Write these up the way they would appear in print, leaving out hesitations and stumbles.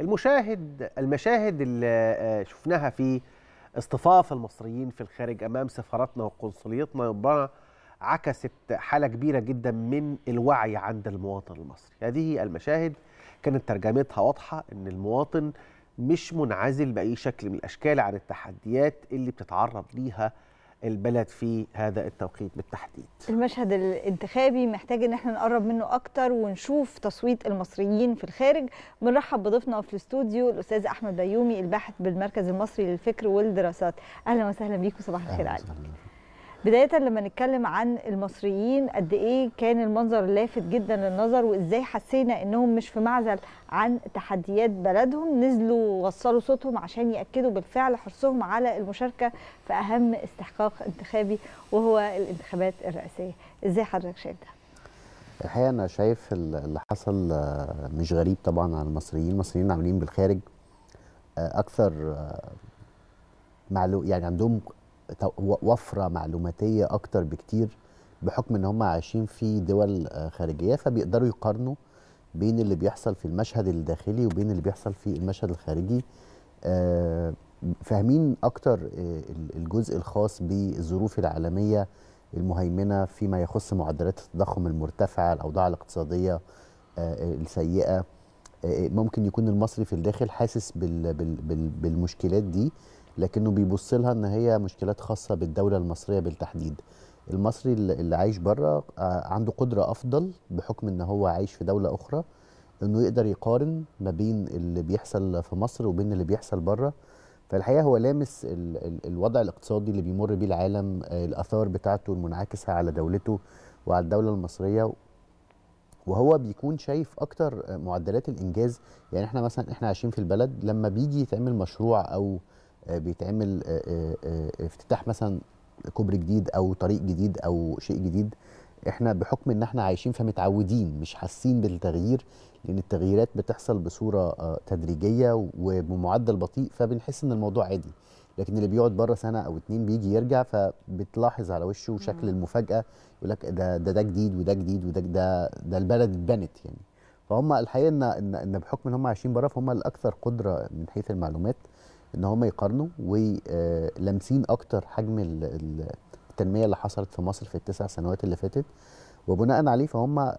المشاهد اللي شفناها في اصطفاف المصريين في الخارج أمام سفاراتنا وقنصليتنا ربما عكست حالة كبيرة جدا من الوعي عند المواطن المصري. هذه المشاهد كانت ترجمتها واضحة إن المواطن مش منعزل بأي شكل من الأشكال عن التحديات اللي بتتعرض ليها البلد في هذا التوقيت بالتحديد. المشهد الانتخابي محتاج ان احنا نقرب منه اكتر ونشوف تصويت المصريين في الخارج. بنرحب بضيفنا في الاستوديو الاستاذ احمد بيومي الباحث بالمركز المصري للفكر والدراسات. اهلا وسهلا بيكم. صباح الخير عليكم. بداية لما نتكلم عن المصريين، قد ايه كان المنظر لافت جدا للنظر وازاي حسينا انهم مش في معزل عن تحديات بلدهم، نزلوا وصلوا صوتهم عشان يأكدوا بالفعل حرصهم على المشاركة في اهم استحقاق انتخابي وهو الانتخابات الرئاسية. ازاي حضرتك شايف ده؟ الحقيقة انا شايف اللي حصل مش غريب طبعا على المصريين. المصريين عاملين بالخارج اكثر معلوم، يعني عندهم وفرة معلوماتية أكتر بكتير بحكم إن هم عايشين في دول خارجية، فبيقدروا يقارنوا بين اللي بيحصل في المشهد الداخلي وبين اللي بيحصل في المشهد الخارجي. فاهمين أكتر الجزء الخاص بالظروف العالمية المهيمنة فيما يخص معدلات التضخم المرتفعة، الأوضاع الاقتصادية السيئة. ممكن يكون المصري في الداخل حاسس بالمشكلات دي، لكنه بيبص لها ان هي مشكلات خاصه بالدوله المصريه بالتحديد. المصري اللي عايش بره عنده قدره افضل بحكم ان هو عايش في دوله اخرى، انه يقدر يقارن ما بين اللي بيحصل في مصر وبين اللي بيحصل بره. فالحقيقه هو لامس الوضع الاقتصادي اللي بيمر بيه العالم، الاثار بتاعته المنعكسه على دولته وعلى الدوله المصريه، وهو بيكون شايف اكتر معدلات الانجاز. يعني احنا مثلا احنا عايشين في البلد، لما بيجي يتعمل مشروع او بيتعمل افتتاح مثلا كوبري جديد او طريق جديد او شيء جديد، احنا بحكم ان احنا عايشين فمتعودين مش حاسين بالتغيير، لان التغييرات بتحصل بصوره تدريجيه وبمعدل بطيء، فبنحس ان الموضوع عادي. لكن اللي بيقعد بره سنه او اتنين بيجي يرجع، فبتلاحظ على وشه شكل المفاجاه، يقول لك ده جديد وده جديد وده ده البلد اتبنت يعني. فهم الحقيقه ان بحكم ان هم عايشين بره فهم الاكثر قدره من حيث المعلومات ان هم يقارنوا، ولامسين اكتر حجم التنميه اللي حصلت في مصر في ال9 سنوات اللي فاتت، وبناء عليه فهم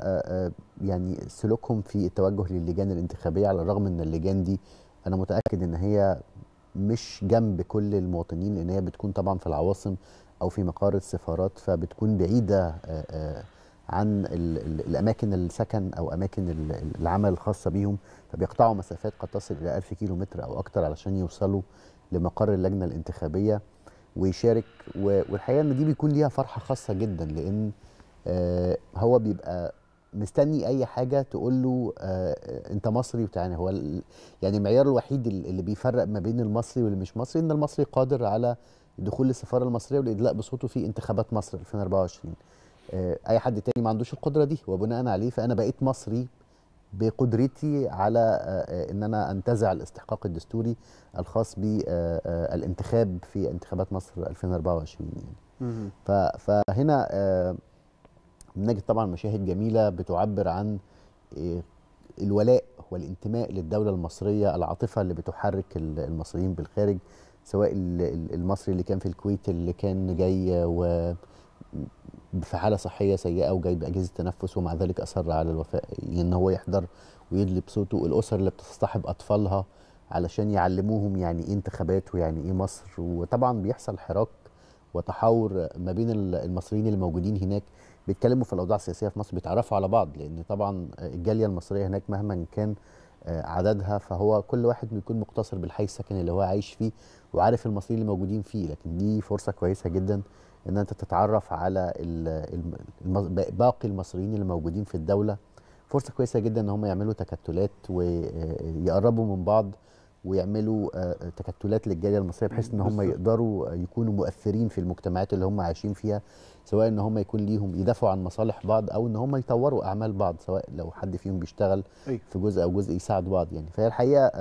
يعني سلوكهم في التوجه للجان الانتخابيه، على الرغم ان اللجان دي انا متاكد ان هي مش جنب كل المواطنين، لان هي بتكون طبعا في العواصم او في مقر السفارات، فبتكون بعيده عن الاماكن السكن او اماكن العمل الخاصه بيهم، فبيقطعوا مسافات قد تصل الى 1000 كيلومتر او اكتر علشان يوصلوا لمقر اللجنه الانتخابيه ويشارك. والحقيقه ان دي بيكون ليها فرحه خاصه جدا، لان هو بيبقى مستني اي حاجه تقول له انت مصري وتعالى. هو يعني المعيار الوحيد اللي بيفرق ما بين المصري واللي مش مصري ان المصري قادر على دخول السفاره المصريه والادلاء بصوته في انتخابات مصر 2024. اي حد تاني ما عندوش القدره دي، وبناء عليه فانا بقيت مصري بقدرتي على ان انا انتزع الاستحقاق الدستوري الخاص بالانتخاب في انتخابات مصر 2024 يعني. فهنا بنجد طبعا مشاهد جميله بتعبر عن الولاء والانتماء للدوله المصريه، العاطفه اللي بتحرك المصريين بالخارج، سواء المصري اللي كان في الكويت اللي كان جاي و في حالة صحية سيئة وجاي بأجهزة تنفس ومع ذلك أصر على الوفاء إن هو يحضر ويدلي بصوته، الأسر اللي بتصطحب أطفالها علشان يعلموهم يعني إيه انتخابات ويعني إيه مصر. وطبعا بيحصل حراك وتحاور ما بين المصريين الموجودين هناك، بيتكلموا في الأوضاع السياسية في مصر، بيتعرفوا على بعض، لأن طبعا الجالية المصرية هناك مهما كان عددها فهو كل واحد بيكون مقتصر بالحي السكني اللي هو عايش فيه وعارف المصريين اللي موجودين فيه. لكن دي فرصة كويسة جدا ان انت تتعرف على باقي المصريين اللي موجودين في الدوله، فرصه كويسه جدا ان هم يعملوا تكتلات ويقربوا من بعض ويعملوا تكتلات للجاليه المصريه، بحيث ان هم يقدروا يكونوا مؤثرين في المجتمعات اللي هم عايشين فيها، سواء ان هم يكون ليهم يدافعوا عن مصالح بعض او ان هم يطوروا اعمال بعض، سواء لو حد فيهم بيشتغل في جزء او جزء يساعدوا بعض يعني. فهي الحقيقه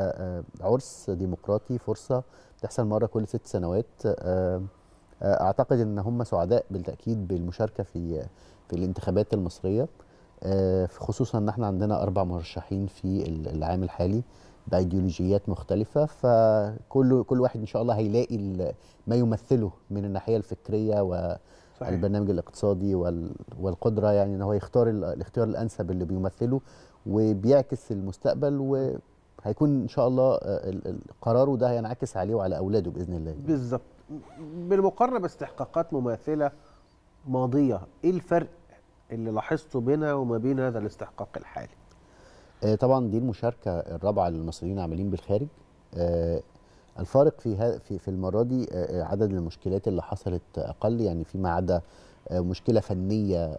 عرس ديمقراطي، فرصه بتحصل مره كل 6 سنوات. اعتقد ان هم سعداء بالتاكيد بالمشاركه في الانتخابات المصريه، خصوصا ان احنا عندنا 4 مرشحين في العام الحالي، بايديولوجيات مختلفه، فكل واحد ان شاء الله هيلاقي ما يمثله من الناحيه الفكريه والبرنامج الاقتصادي والقدره يعني ان هو يختار الاختيار الانسب اللي بيمثله وبيعكس المستقبل، وهيكون ان شاء الله قراره ده هينعكس عليه وعلى اولاده باذن الله. بالظبط. بالمقارنه باستحقاقات مماثله ماضيه، ايه الفرق اللي لاحظته بينها وما بين هذا الاستحقاق الحالي؟ طبعا دي المشاركه الرابعه للمصريين عاملين بالخارج. الفارق في المره دي عدد المشكلات اللي حصلت اقل، يعني فيما عدا مشكله فنيه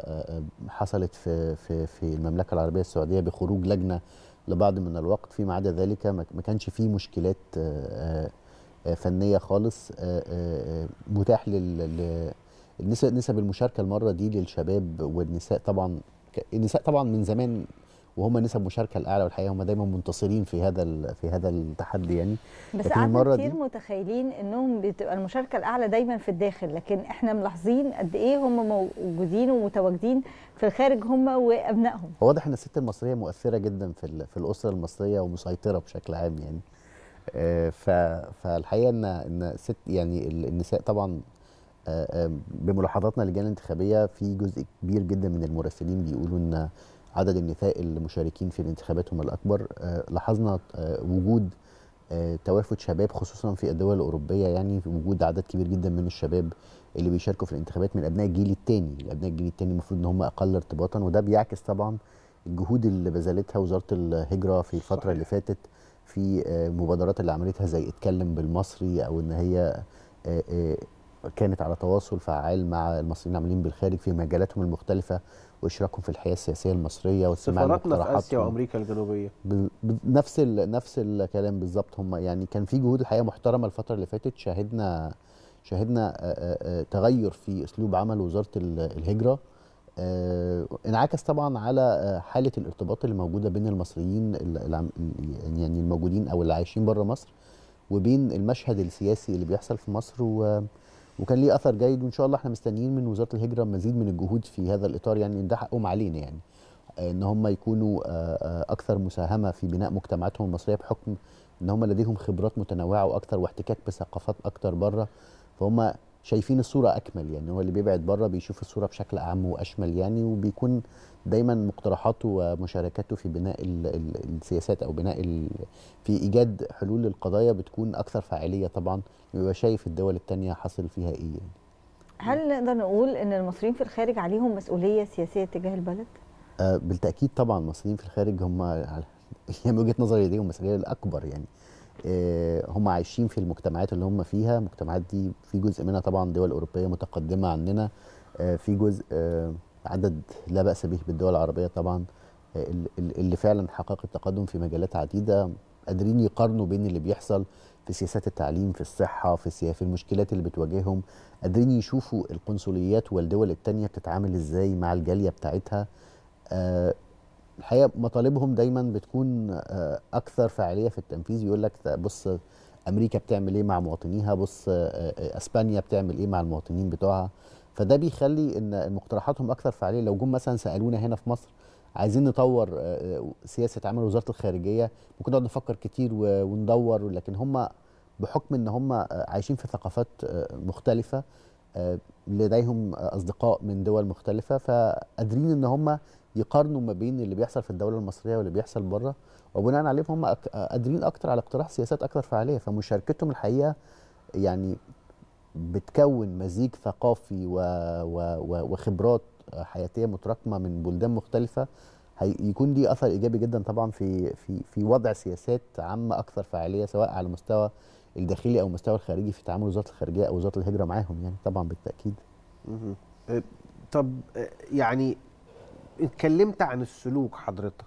حصلت في المملكه العربيه السعوديه بخروج لجنه لبعض من الوقت، فيما عدا ذلك ما كانش فيه مشكلات فنيه خالص. متاح نسب المشاركه المره دي للشباب والنساء، طبعا النساء طبعا من زمان وهم نسب مشاركه الاعلى، والحقيقه هم دايما منتصرين في هذا التحدي يعني. بس قعدنا كتير متخيلين انهم بتبقى المشاركه الاعلى دايما في الداخل، لكن احنا ملاحظين قد ايه هم موجودين ومتواجدين في الخارج هم وابنائهم. واضح ان الست المصريه مؤثره جدا في الاسره المصريه ومسيطره بشكل عام يعني. فالحقيقه ان ست يعني النساء طبعا بملاحظاتنا للجان الانتخابيه في جزء كبير جدا من المراسلين بيقولوا ان عدد النساء المشاركين في الانتخابات هم الأكبر. لاحظنا وجود توافد شباب خصوصا في الدول الأوروبية، يعني وجود عدد كبير جدا من الشباب اللي بيشاركوا في الانتخابات من أبناء الجيل الثاني. الأبناء الجيل الثاني المفروض إن هم أقل ارتباطا، وده بيعكس طبعا الجهود اللي بذلتها وزارة الهجرة في الفترة اللي فاتت في مبادرات اللي عملتها زي اتكلم بالمصري، أو إن هي كانت على تواصل فعال مع المصريين العاملين بالخارج في مجالاتهم المختلفة واشراكهم في الحياه السياسيه المصريه واستماع لمقترحاتهم. سفاراتنا في اسيا وامريكا الجنوبيه نفس الكلام بالظبط. هم يعني كان في جهود الحقيقه محترمه الفتره اللي فاتت. شاهدنا تغير في اسلوب عمل وزاره الهجره، انعكس طبعا على حاله الارتباط اللي موجوده بين المصريين يعني الموجودين او اللي عايشين بره مصر وبين المشهد السياسي اللي بيحصل في مصر، وكان ليه اثر جيد. وان شاء الله احنا مستنيين من وزاره الهجره مزيد من الجهود في هذا الاطار، يعني ده حقهم علينا يعني ان هم يكونوا اكثر مساهمه في بناء مجتمعاتهم المصريه، بحكم ان هم لديهم خبرات متنوعه واكثر واحتكاك بثقافات اكثر بره، فهم شايفين الصوره اكمل. يعني هو اللي بيبعد بره بيشوف الصوره بشكل اعم واشمل يعني، وبيكون دايما مقترحاته ومشاركته في بناء السياسات او بناء في ايجاد حلول للقضايا بتكون اكثر فاعليه. طبعا بيبقى شايف الدول الثانيه حصل فيها ايه يعني. هل نقدر نقول ان المصريين في الخارج عليهم مسؤوليه سياسيه تجاه البلد؟ بالتاكيد طبعا. المصريين في الخارج هم من وجهه نظري لديهم مسؤوليه الاكبر يعني. هم عايشين في المجتمعات اللي هم فيها، المجتمعات دي في جزء منها طبعا دول أوروبية متقدمة عننا، في جزء عدد لا بأس به بالدول العربية طبعا اللي فعلا حققت تقدم في مجالات عديدة، قادرين يقارنوا بين اللي بيحصل في سياسات التعليم، في الصحة، في المشكلات اللي بتواجههم، قادرين يشوفوا القنصليات والدول التانية بتتعامل ازاي مع الجالية بتاعتها. الحقيقه مطالبهم دايما بتكون اكثر فاعليه في التنفيذ. يقول لك بص امريكا بتعمل ايه مع مواطنيها، بص اسبانيا بتعمل ايه مع المواطنين بتوعها، فده بيخلي ان مقترحاتهم اكثر فاعليه. لو جم مثلا سالونا هنا في مصر عايزين نطور سياسه عمل وزاره الخارجيه، ممكن نقعد نفكر كتير وندور، لكن هم بحكم ان هم عايشين في ثقافات مختلفه، لديهم اصدقاء من دول مختلفه، فقادرين ان هم يقارنوا ما بين اللي بيحصل في الدوله المصريه واللي بيحصل بره، وبناء عليهم هم قادرين اكتر على اقتراح سياسات اكتر فعاليه. فمشاركتهم الحقيقه يعني بتكون مزيج ثقافي وخبرات حياتيه متراكمه من بلدان مختلفه، هيكون ليه اثر ايجابي جدا طبعا في وضع سياسات عامه اكثر فعاليه، سواء على المستوى الداخلي او المستوى الخارجي في تعامل وزاره الخارجيه او وزاره الهجره معاهم يعني طبعا بالتاكيد. طب يعني اتكلمت عن السلوك حضرتك،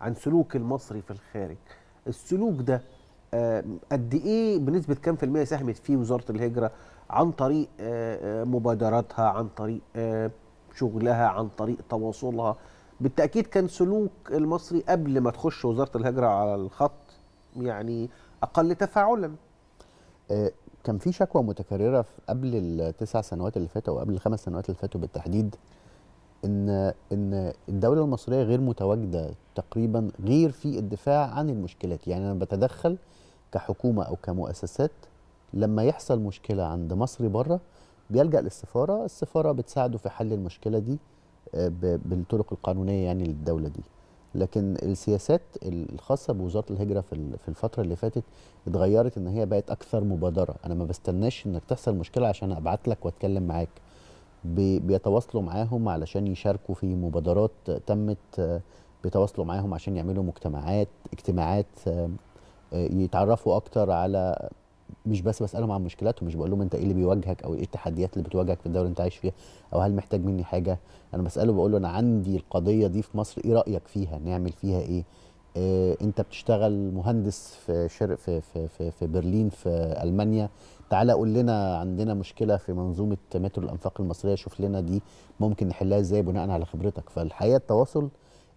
عن سلوك المصري في الخارج، السلوك ده قد ايه بنسبه كام في الميه ساهمت فيه وزاره الهجره عن طريق مبادراتها، عن طريق شغلها، عن طريق تواصلها؟ بالتاكيد كان سلوك المصري قبل ما تخش وزاره الهجره على الخط يعني اقل تفاعلا. كان في شكوى متكرره قبل ال9 سنوات اللي فاتوا او قبل ال5 سنوات اللي فاتوا بالتحديد، ان الدوله المصريه غير متواجده تقريبا غير في الدفاع عن المشكلات. يعني انا بتدخل كحكومه او كمؤسسات لما يحصل مشكله عند مصري بره بيلجأ للسفاره، السفاره بتساعده في حل المشكله دي بالطرق القانونيه يعني للدوله دي. لكن السياسات الخاصه بوزاره الهجره في الفتره اللي فاتت اتغيرت، ان هي بقت اكثر مبادره، انا ما بستناش انك تحصل مشكله عشان ابعت لك واتكلم معاك، بيتواصلوا معاهم علشان يشاركوا في مبادرات تمت، بيتواصلوا معاهم عشان يعملوا اجتماعات يتعرفوا اكتر على، مش بس بسالهم عن مشكلاتهم، مش بقول لهم انت ايه اللي بيواجهك او ايه التحديات اللي بتواجهك في الدوله اللي انت عايش فيها او هل محتاج مني حاجه. انا بساله بقول له انا عندي القضيه دي في مصر، ايه رايك فيها، نعمل فيها ايه؟ انت بتشتغل مهندس في برلين في المانيا، تعالى قول لنا عندنا مشكله في منظومه مترو الانفاق المصريه، شوف لنا دي ممكن نحلها ازاي بناء على خبرتك. فالحقيقه التواصل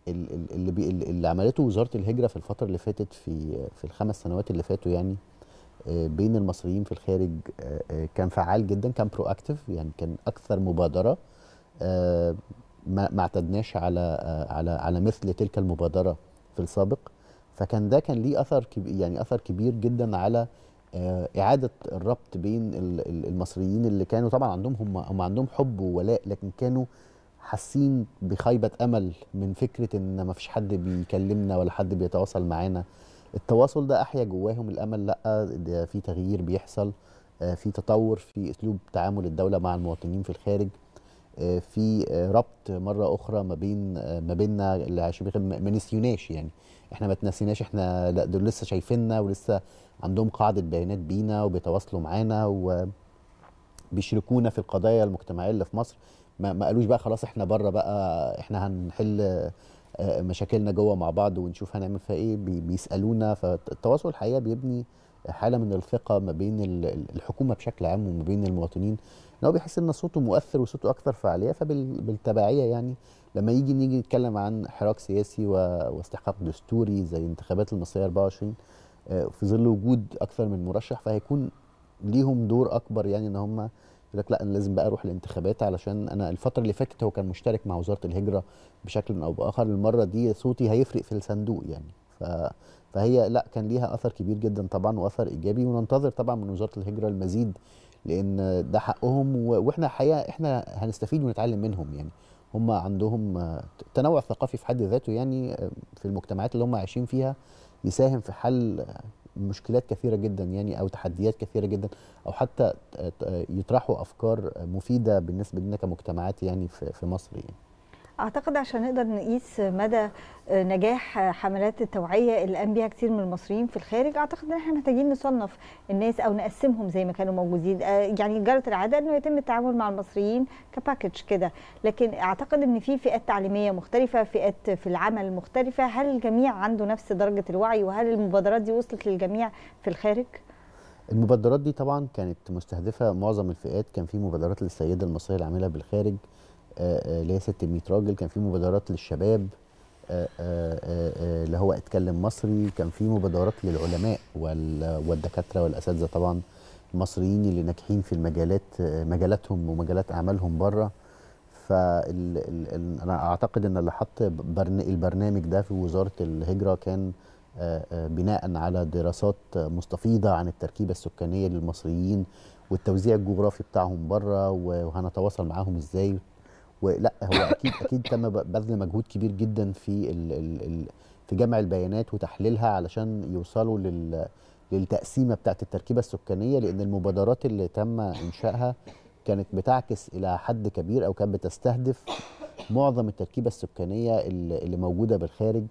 اللي عملته وزاره الهجره في الفتره اللي فاتت في الخمس سنوات اللي فاتوا يعني بين المصريين في الخارج كان فعال جدا، كان برو اكتيف، يعني كان اكثر مبادره. ما اعتدناش على مثل تلك المبادره في السابق، فكان ده كان ليه اثر يعني اثر كبير جدا على اعاده الربط بين المصريين اللي كانوا طبعا عندهم هم عندهم حب وولاء، لكن كانوا حاسين بخيبه امل من فكره ان ما فيش حد بيكلمنا ولا حد بيتواصل معانا. التواصل ده احيا جواهم الامل، لا ده في تغيير بيحصل، في تطور في اسلوب تعامل الدوله مع المواطنين في الخارج، في ربط مره اخرى ما بيننا اللي عايشين ما نسيوناش، يعني احنا ما تنسيناش، احنا لا دول لسه شايفيننا ولسه عندهم قاعده بيانات بينا وبيتواصلوا معانا وبيشاركونا في القضايا المجتمعيه اللي في مصر. ما قالوش بقى خلاص احنا بره بقى احنا هنحل مشاكلنا جوه مع بعض ونشوف هنعمل فيها ايه، بيسالونا. فالتواصل الحقيقه بيبني حاله من الثقه ما بين الحكومه بشكل عام وما بين المواطنين، ان هو بيحس ان صوته مؤثر وصوته اكثر فعاليه. فبالتبعيه يعني لما نيجي نتكلم عن حراك سياسي واستحقاق دستوري زي الانتخابات المصريه 24 في ظل وجود اكثر من مرشح، فهيكون ليهم دور اكبر، يعني ان هم يقول لك لا انا لازم بقى اروح الانتخابات علشان انا الفتره اللي فاتت هو كان مشترك مع وزاره الهجره بشكل او باخر، المره دي صوتي هيفرق في الصندوق يعني. فهي لا كان ليها اثر كبير جدا طبعا واثر ايجابي، وننتظر طبعا من وزاره الهجره المزيد لان ده حقهم، واحنا الحقيقه احنا هنستفيد ونتعلم منهم. يعني هم عندهم تنوع ثقافي في حد ذاته يعني في المجتمعات اللي هم عايشين فيها يساهم في حل مشكلات كثيره جدا يعني او تحديات كثيره جدا، او حتى يطرحوا افكار مفيده بالنسبه لنا كمجتمعات يعني في مصر يعني. اعتقد عشان نقدر نقيس مدى نجاح حملات التوعيه اللي قام بيها كتير من المصريين في الخارج، اعتقد ان احنا محتاجين نصنف الناس او نقسمهم زي ما كانوا موجودين. يعني جرت العاده انه يتم التعامل مع المصريين كباكج كده، لكن اعتقد ان في فئات تعليميه مختلفه، فئات في العمل مختلفه. هل الجميع عنده نفس درجه الوعي، وهل المبادرات دي وصلت للجميع في الخارج؟ المبادرات دي طبعا كانت مستهدفه معظم الفئات، كان في مبادرات للسيده المصريه اللي عاملها بالخارج اللي هي 600 راجل، كان في مبادرات للشباب اللي هو اتكلم مصري، كان في مبادرات للعلماء والدكاتره والاساتذه طبعا المصريين اللي ناجحين في مجالاتهم ومجالات اعمالهم بره. فانا اعتقد ان اللي حط البرنامج ده في وزاره الهجره كان بناء على دراسات مستفيضه عن التركيبه السكانيه للمصريين والتوزيع الجغرافي بتاعهم بره وهنتواصل معاهم ازاي. ولا هو اكيد تم بذل مجهود كبير جدا في جمع البيانات وتحليلها علشان يوصلوا للتقسيمه بتاعت التركيبه السكانيه، لان المبادرات اللي تم انشائها كانت بتعكس الى حد كبير او كانت بتستهدف معظم التركيبه السكانيه اللي موجوده بالخارج،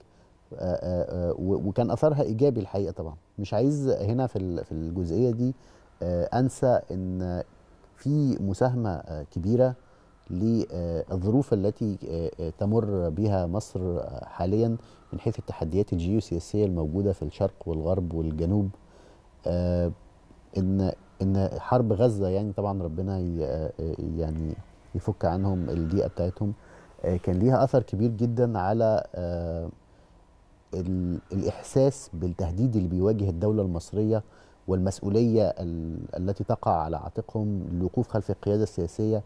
وكان اثرها ايجابي الحقيقه. طبعا مش عايز هنا في الجزئيه دي انسى ان في مساهمه كبيره للظروف التي تمر بها مصر حاليا من حيث التحديات الجيوسياسيه الموجوده في الشرق والغرب والجنوب، ان حرب غزه يعني طبعا ربنا يعني يفك عنهم الضيقه بتاعتهم، كان ليها اثر كبير جدا على الاحساس بالتهديد اللي بيواجه الدوله المصريه والمسؤوليه التي تقع على عاتقهم للوقوف خلف القياده السياسيه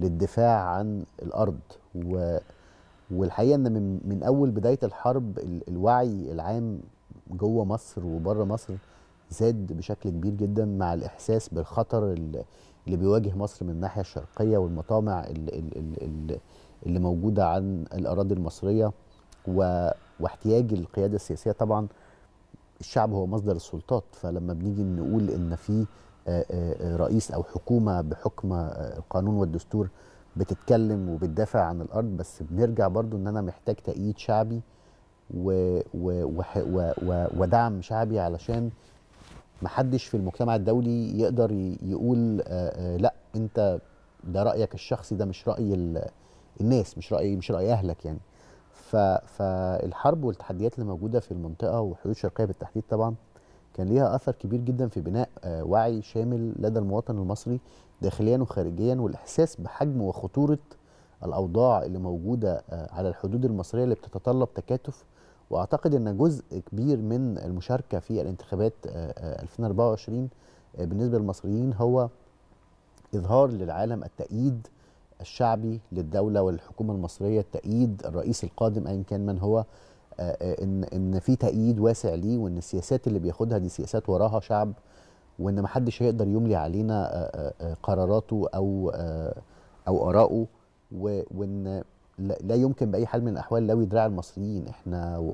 للدفاع عن الأرض. والحقيقة أن من أول بداية الحرب الوعي العام جوه مصر وبره مصر زاد بشكل كبير جدا مع الإحساس بالخطر اللي بيواجه مصر من الناحية الشرقية والمطامع اللي موجودة عن الأراضي المصرية واحتياج القيادة السياسية. طبعا الشعب هو مصدر السلطات، فلما بنيجي نقول إن في رئيس أو حكومة بحكم القانون والدستور بتتكلم وبتدافع عن الأرض، بس بنرجع برضو إن أنا محتاج تأييد شعبي ودعم شعبي، علشان محدش في المجتمع الدولي يقدر يقول لا أنت ده رأيك الشخصي، ده مش رأي الناس، مش رأي أهلك يعني. فالحرب والتحديات اللي موجودة في المنطقة وحدود الشرقية بالتحديد طبعا كان ليها أثر كبير جدا في بناء وعي شامل لدى المواطن المصري داخليا وخارجيا، والإحساس بحجم وخطورة الأوضاع اللي موجودة على الحدود المصرية اللي بتتطلب تكاتف. وأعتقد أن جزء كبير من المشاركة في الانتخابات 2024 بالنسبة للمصريين هو إظهار للعالم التأييد الشعبي للدولة والحكومة المصرية، التأييد الرئيس القادم أيا كان من هو، إن في تأييد واسع ليه، وإن السياسات اللي بياخدها دي سياسات وراها شعب، وإن محدش هيقدر يملي علينا قراراته أو آراءه، وإن لا يمكن بأي حال من الأحوال لو يدراع المصريين إحنا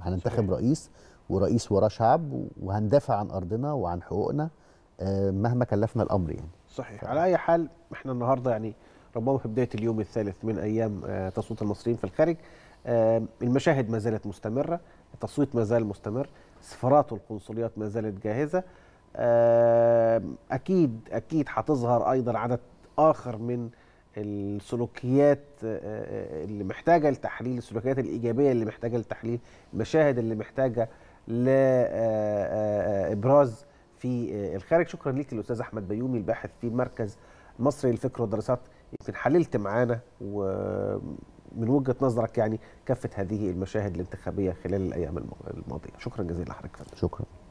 هننتخب رئيس ورئيس وراه شعب وهندافع عن أرضنا وعن حقوقنا مهما كلفنا الأمر يعني. صحيح. على أي حال إحنا النهاردة يعني ربما في بداية اليوم الثالث من أيام تصويت المصريين في الخارج، المشاهد ما زالت مستمرة، التصويت ما زال مستمر، السفارات والقنصليات ما زالت جاهزة، أكيد هتظهر أيضا عدد آخر من السلوكيات اللي محتاجة لتحليل، السلوكيات الإيجابية اللي محتاجة لتحليل، المشاهد اللي محتاجة لإبراز في الخارج. شكرا ليك الأستاذ أحمد بيومي الباحث في المركز المصري للفكر والدراسات، يمكن حللت معانا ومن وجهة نظرك يعني كافة هذه المشاهد الانتخابية خلال الأيام الماضية. شكرا جزيلا لحضرتك. شكرا.